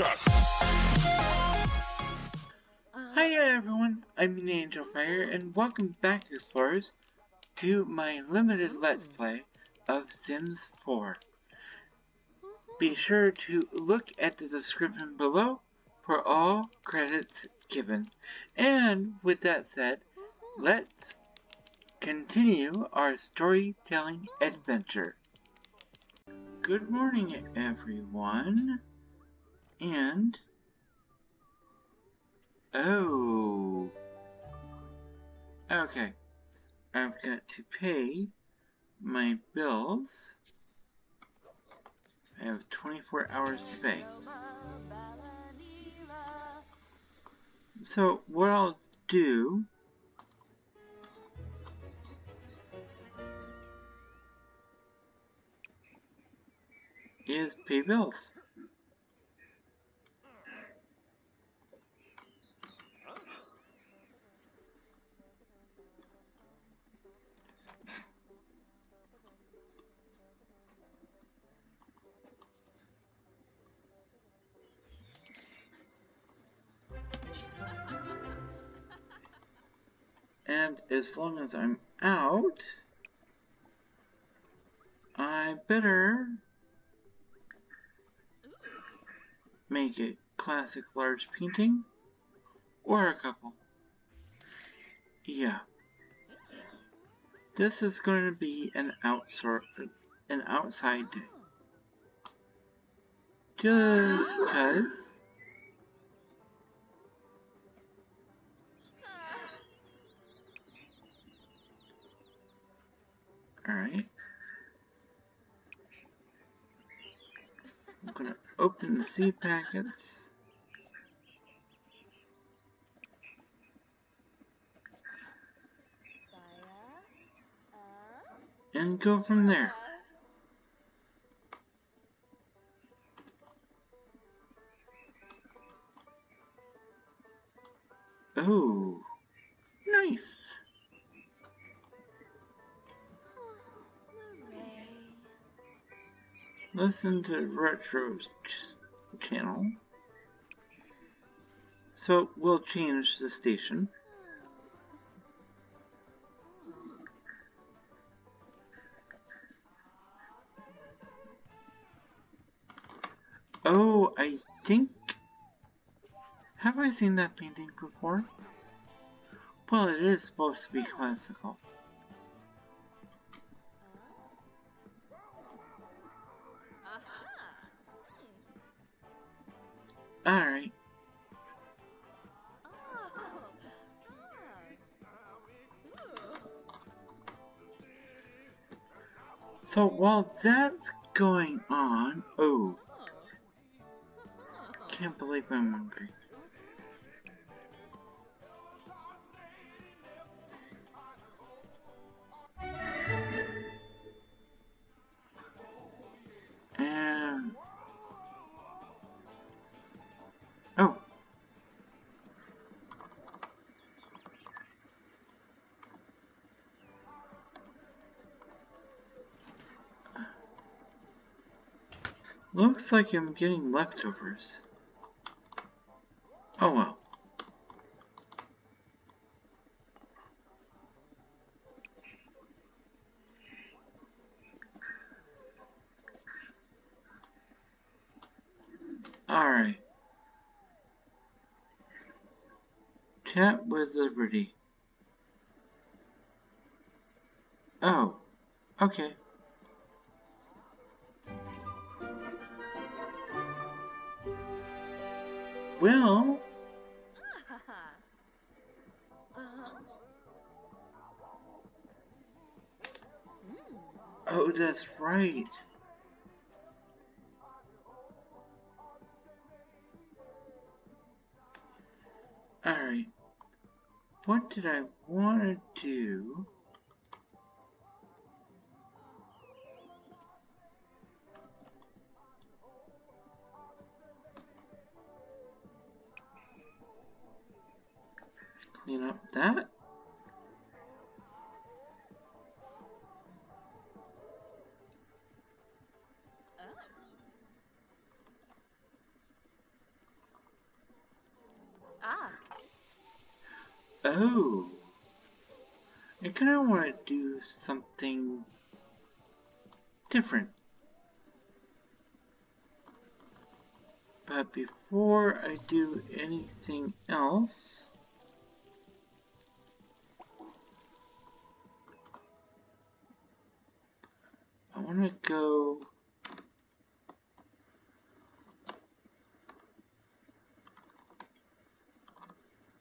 Cut. Hi everyone, I'm Mena Angelfire, and welcome back, Explorers, to my limited Let's Play of Sims 4. Be sure to look at the description below for all credits given. And with that said, let's continue our storytelling adventure. Good morning, everyone. And oh, okay, I've got to pay my bills. I have 24 hours to pay. So what I'll do is pay bills. And as long as I'm out, I better make a classic large painting or a couple. Yeah. This is going to be an outside day. Just because. Alright. I'm going to open the seed packets. And go from there. Oh, nice. Listen to Retro's channel. So we'll change the station. Oh, I think... have I seen that painting before? Well, it is supposed to be classical. Alright. So while that's going on... oh. Can't believe I'm hungry. Looks like I'm getting leftovers. Oh well. Alright. Chat with Liberty. Oh, okay. Well, oh, that's right. All right, what did I want to do? Clean up that. Oh. I kind of want to do something different. But before I do anything else, I want to go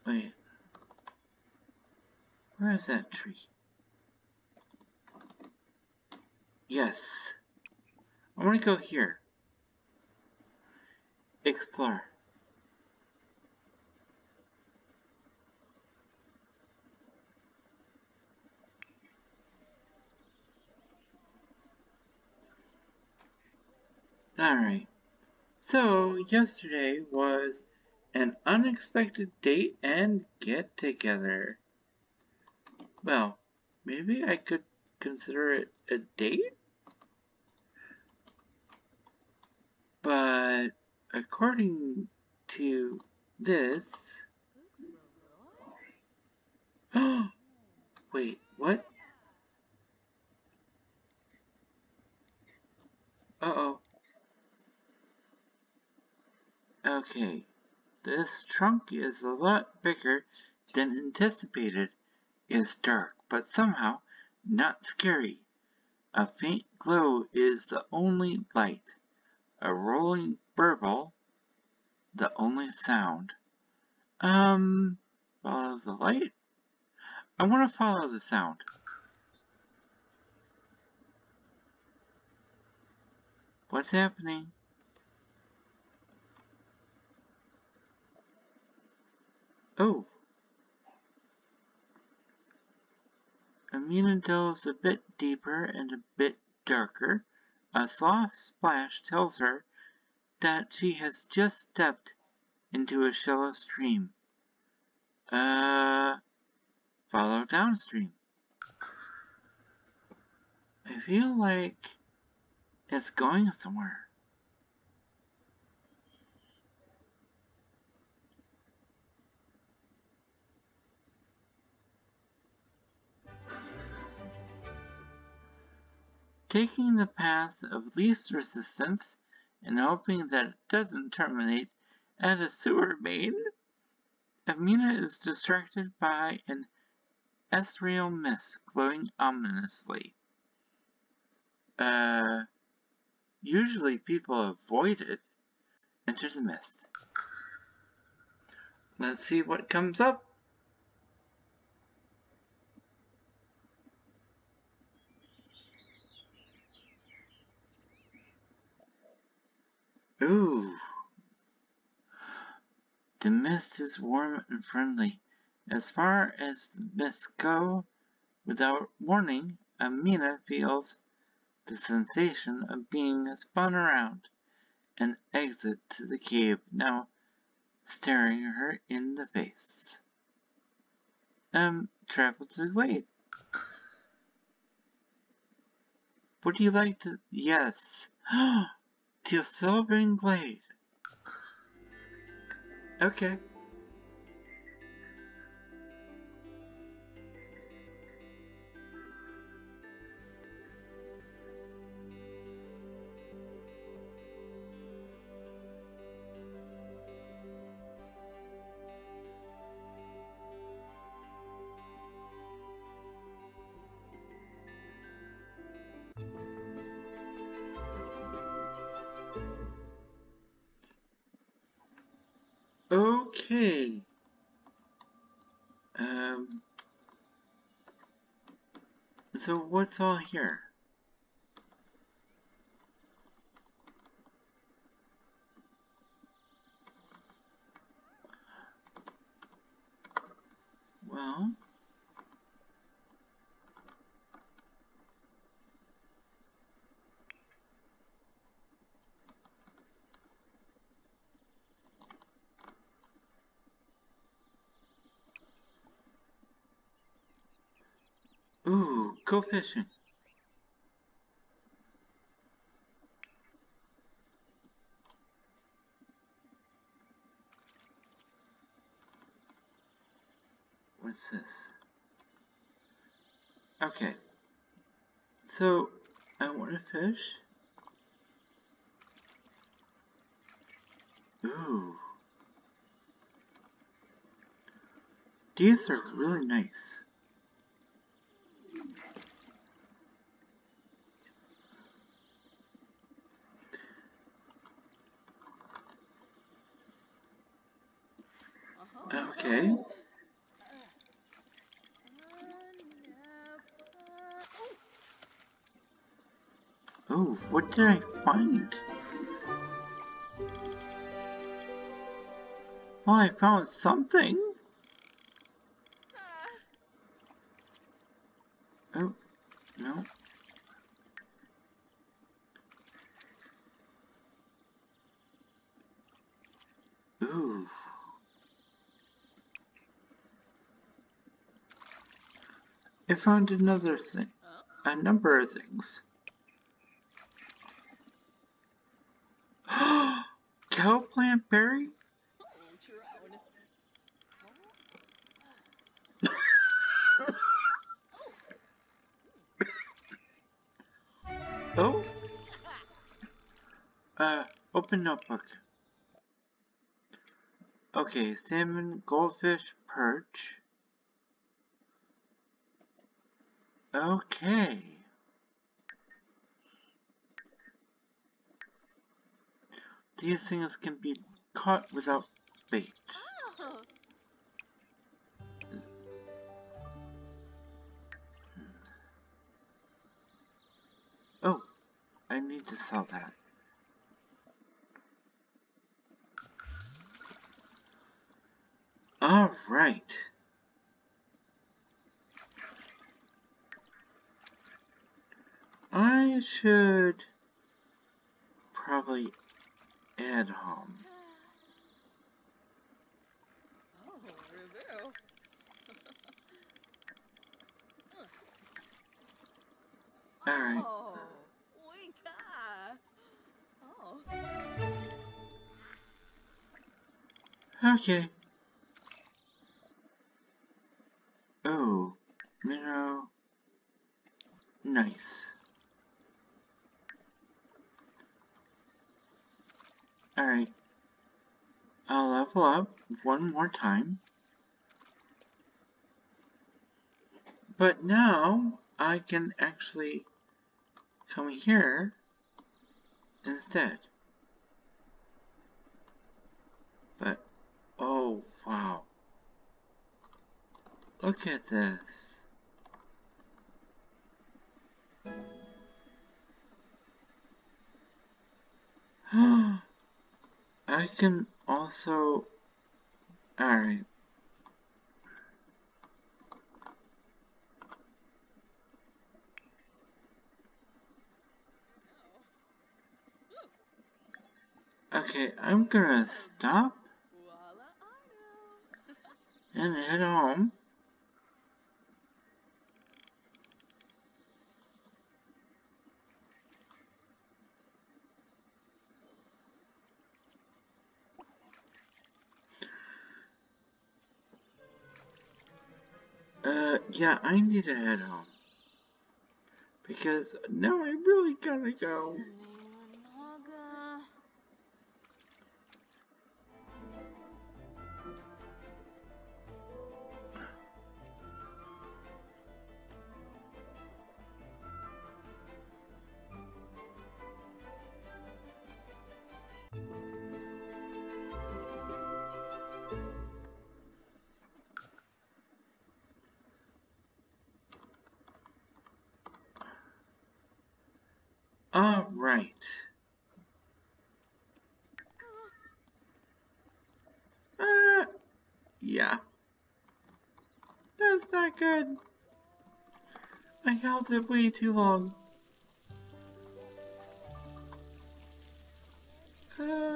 wait. Where is that tree? Yes. I want to go here. Explore. Alright. So, yesterday was an unexpected date and get together. Well, maybe I could consider it a date? But according to this... Wait, what? Uh-oh. Okay, this trunk is a lot bigger than anticipated. It's dark, but somehow not scary. A faint glow is the only light. A rolling burble, the only sound. Follow the light? I want to follow the sound. What's happening? Oh. Mena delves a bit deeper and a bit darker. A soft splash tells her that she has just stepped into a shallow stream. Follow downstream. I feel like it's going somewhere. Taking the path of least resistance and hoping that it doesn't terminate at a sewer main, Mena is distracted by an ethereal mist glowing ominously. Usually people avoid it. Enter the mist. Let's see what comes up. Ooh. The mist is warm and friendly. As far as the mists go, without warning, Mena feels the sensation of being spun around. An exit to the cave now staring her in the face. Travel's delayed. Would you like to? Yes. Your Sylvan Glade. Okay. Okay. So what's all here? Well, ooh, go fishing. What's this? Okay. So, I want to fish. Ooh. These are really nice. Okay. Oh, what did I find? Well, I found something. Oh, no. Ooh. I found another thing. A number of things. Cowplant berry? Oh? Open notebook. Okay, salmon, goldfish, perch. Okay. These things can be caught without bait. Oh. Oh, I need to sell that. All right. I should probably add home. Oh, review. All right. Oh, we got. Oh. Okay. Oh, minnow. Nice. Alright, I'll level up one more time, but now I can actually come here instead. But, oh wow, look at this. I can also, alright. Okay, I'm gonna stop and head home. Yeah, I need to head home, because now I really gotta go. Alright. Yeah. That's not good. I held it way too long. Okay.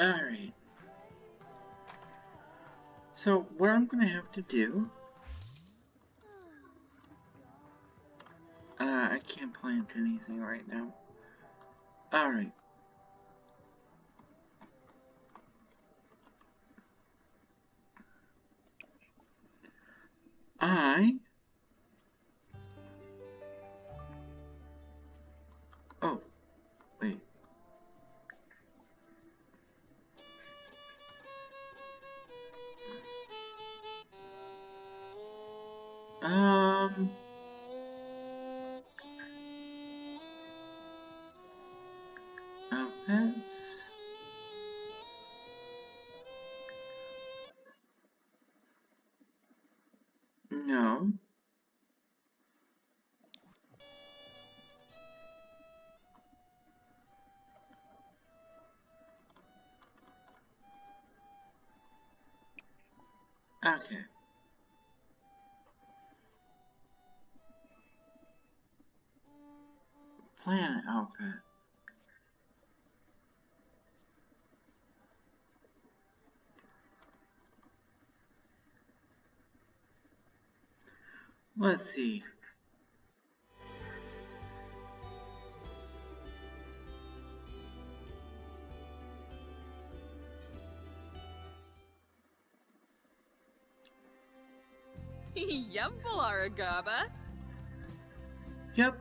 Alright. So, what I'm going to have to do... I can't plant anything right now. Alright. Oh, wait. Outfits. No. Okay. Planet outfit. Let's see. Yep, Laragaba. Yep,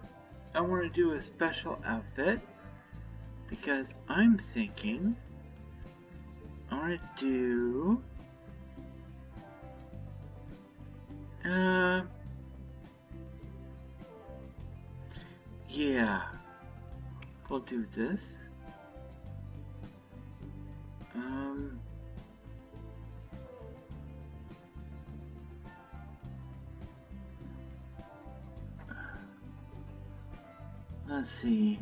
I want to do a special outfit because I'm thinking I want to do yeah, we'll do this. Let's see.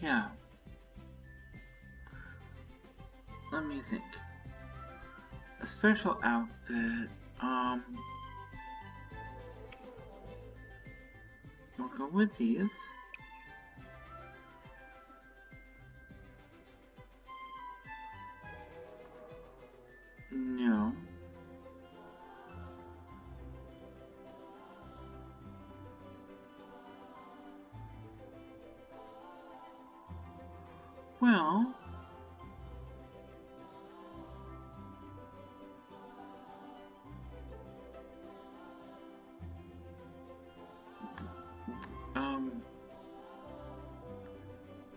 Yeah. Let me think. A special outfit. We'll go with these. No. Well,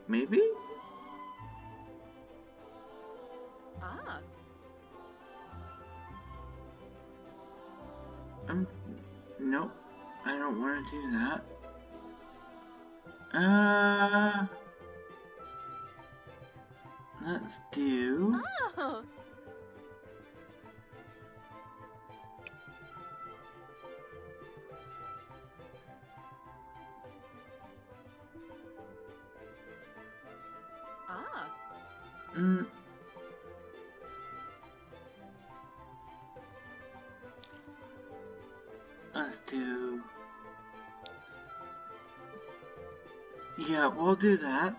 maybe? Ah. Nope. I don't want to do that. Let's do... Oh. Let's do... Yeah, we'll do that.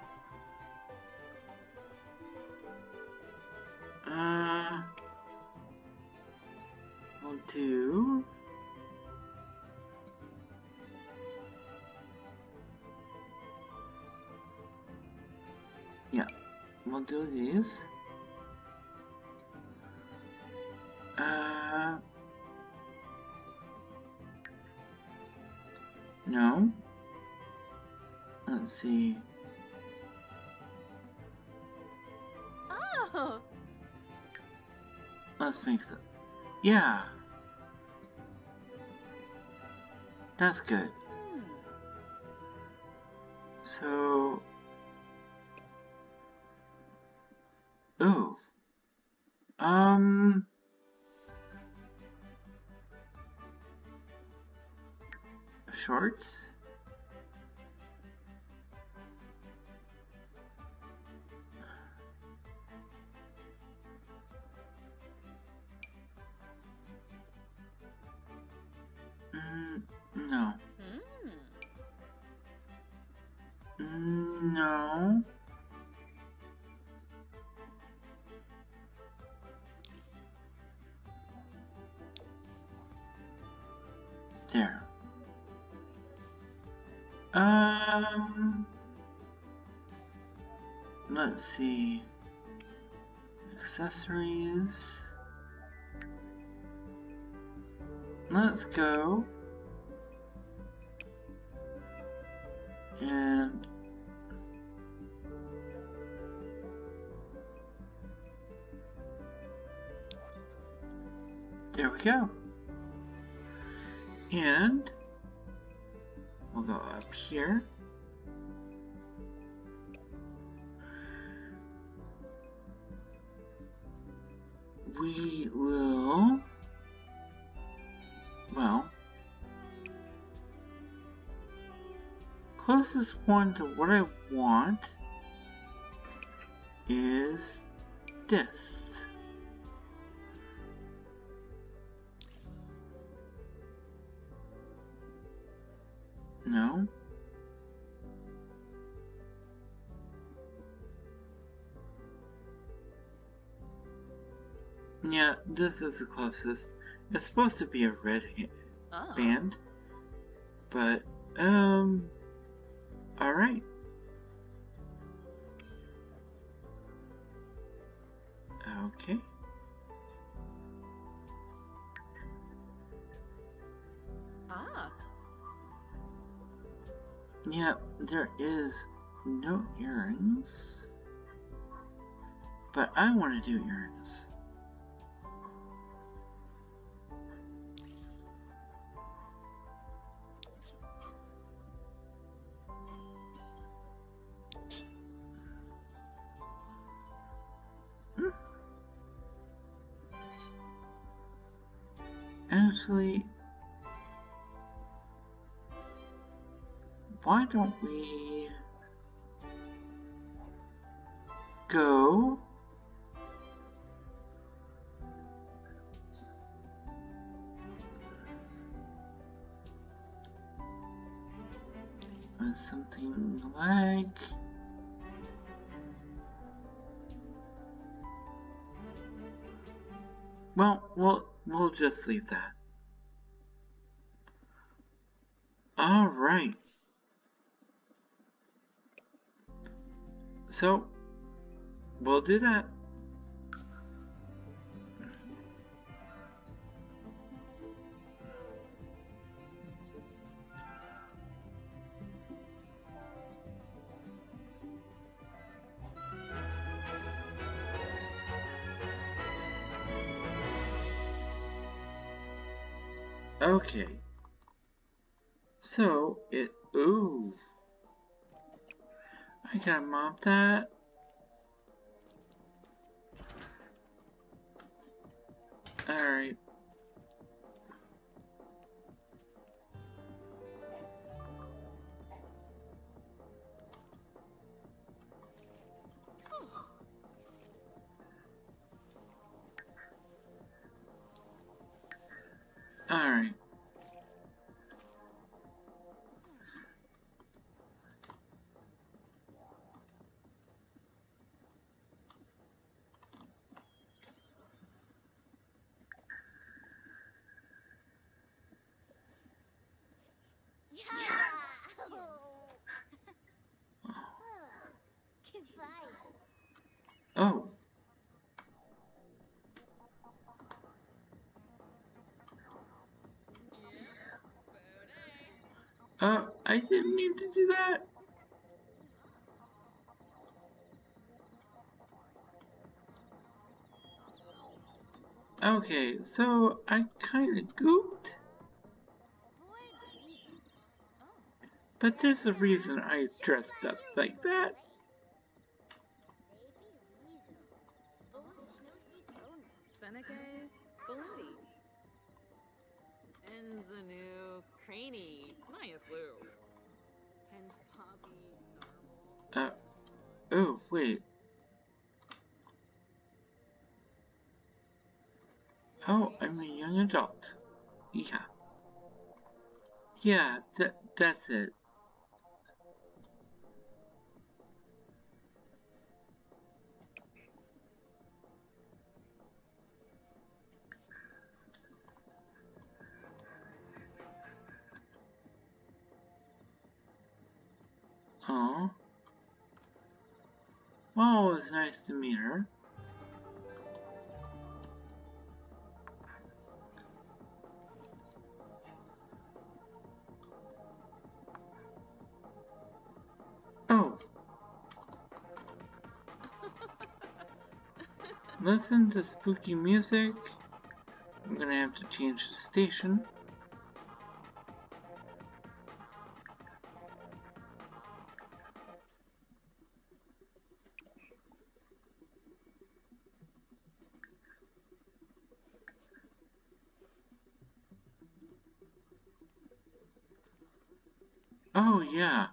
We'll do... Yeah, we'll do these. No. Let's see. Oh. Let's fix it. Yeah. That's good. So. Ooh. Shorts? No. There. Let's see. Accessories. Let's go and there we go. And we'll go up here. We will, well, closest one to what I want is this. No. Yeah, this is the closest. It's supposed to be a red band, but, alright. Okay. Yeah, there is no earrings, but I want to do earrings. Actually, why don't we go with something like we'll just leave that. All right. So we'll do that. Okay. So it, ooh, I gotta mop that. Alright. Alright. Oh. I didn't mean to do that. Okay, so I kind of gooped. But there's a reason I dressed up like that. Oh, wait. Oh, I'm a young adult. Yeah. Yeah, that's it. Oh. Well, it was nice to meet her. Listen to spooky music. I'm gonna have to change the station. Oh, yeah.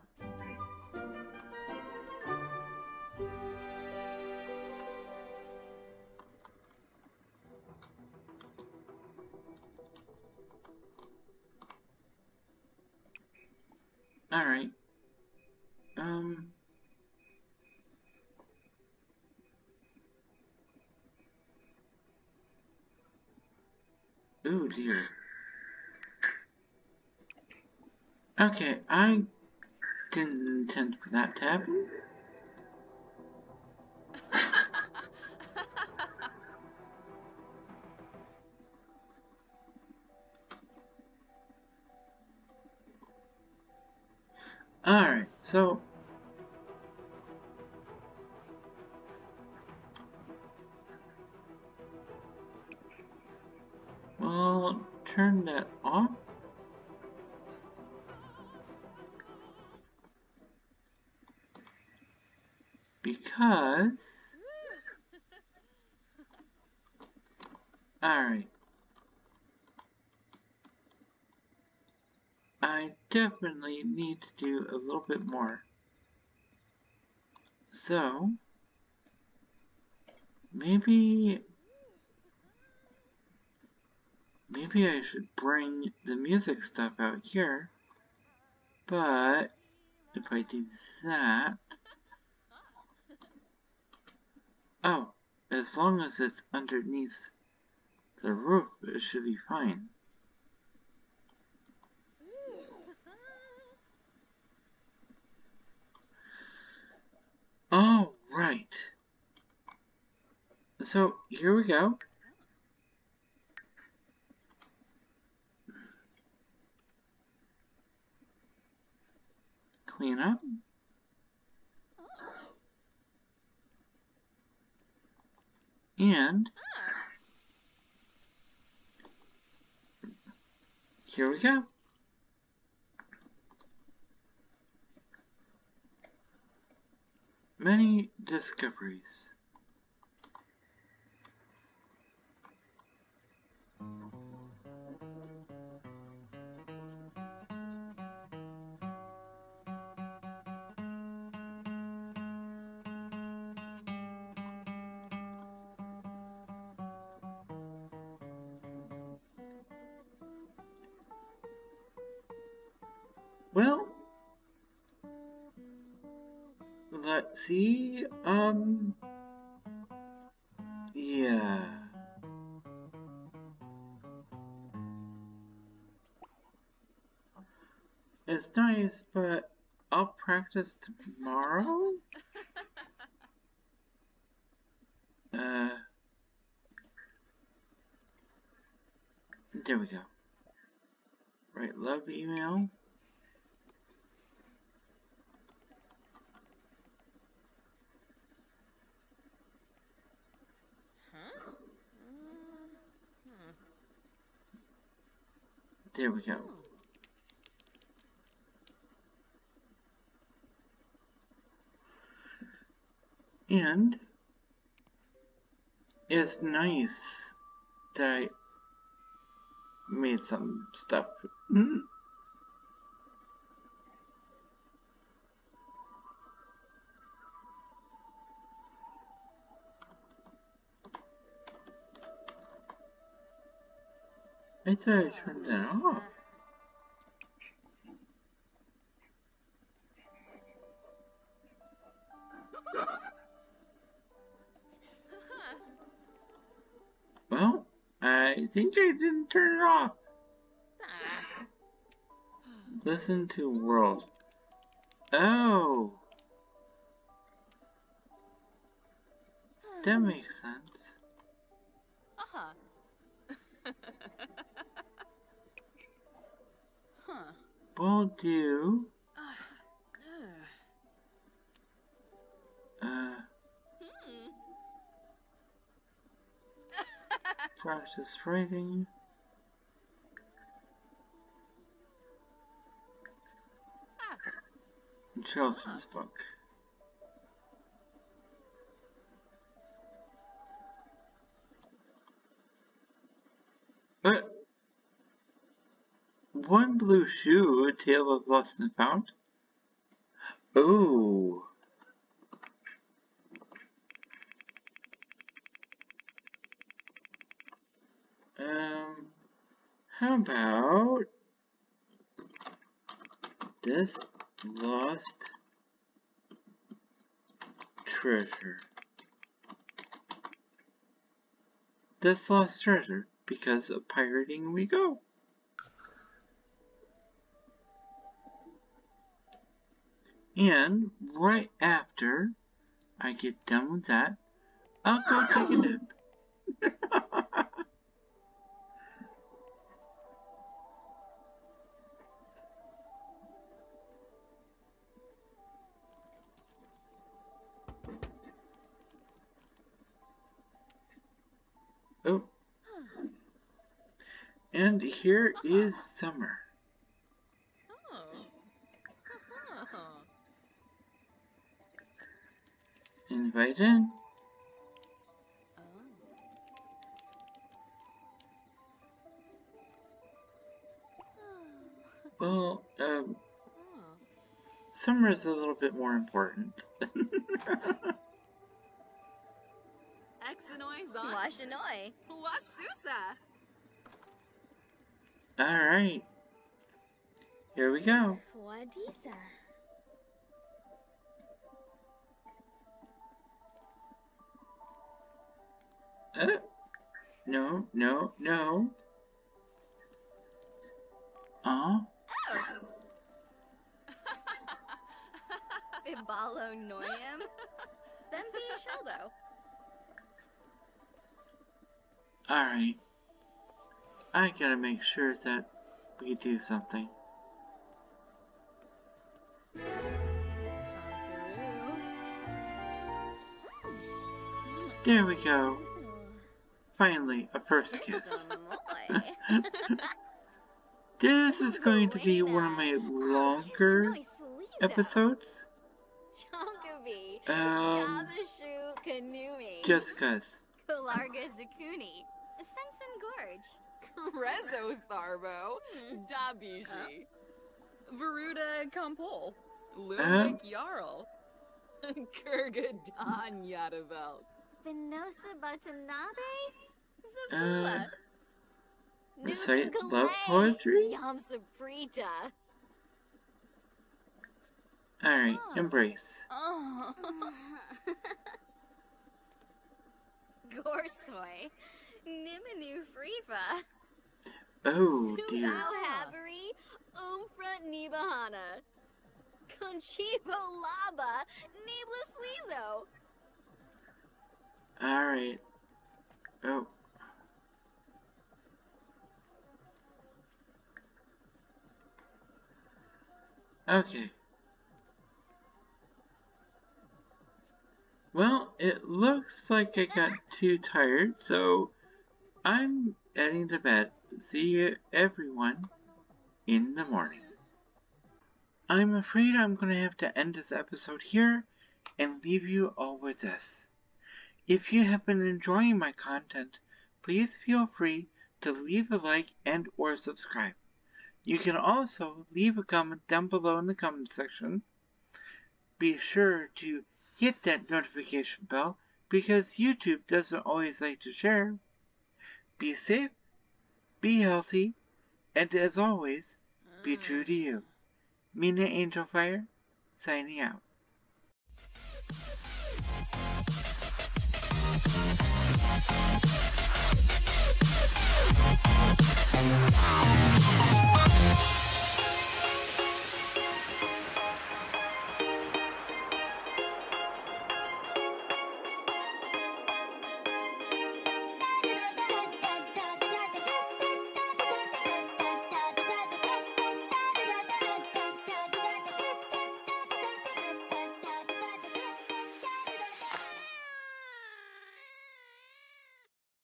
Alright. Ooh, dear. Okay, I didn't intend for that to happen. Alright, so we'll turn that off. Because alright. I definitely need to do a little bit more. So, maybe I should bring the music stuff out here, but if I do that, oh, as long as it's underneath the roof, it should be fine. All right, so here we go. Clean up. And here we go. Many discoveries. Well, let's see, yeah. It's nice, but I'll practice tomorrow? There we go. Right, love email. There we go. And it's nice that I made some stuff. I thought I turned that off. Well, I think I didn't turn it off. Listen to world. Oh! That makes sense. Uh-huh. Huh. Will do. Practice writing. Children's book. One blue shoe, a tale of lost and found. Ooh. How about this lost treasure? This lost treasure, because of pirating we go. And right after I get done with that, I'll go take a nap. Oh, and here is summer. Invite in. Well, summer is a little bit more important. Alright. Here we go. No, no, no. Ibalo Noyam. Bembe Shaldo. Alright, I gotta make sure that we do something. There we go. Finally, a first kiss. This is going to be one of my longer episodes. Just because. Sensen Gorge. Krezo Tharbo. Dabiji. Veruda Kampol. Ludwig Jarl. Kurga Dan Yadavel. Vinosa Batanabe? Zabula. Recite love poetry? Yam Sabrita. Alright, embrace. Gorsoy. Niminu Freefa. Oh, dear. Subao Havery, Umfront Nibahana. Conchipo Laba, Nibla Suizo. Alright. Oh. Okay. Well, it looks like I got too tired, so I'm heading to bed. See everyone in the morning. I'm afraid I'm going to have to end this episode here and leave you all with this. If you have been enjoying my content, please feel free to leave a like and or subscribe. You can also leave a comment down below in the comment section. Be sure to hit that notification bell because YouTube doesn't always like to share. Be safe, be healthy, and as always, be true to you. Mena Angelfire, signing out.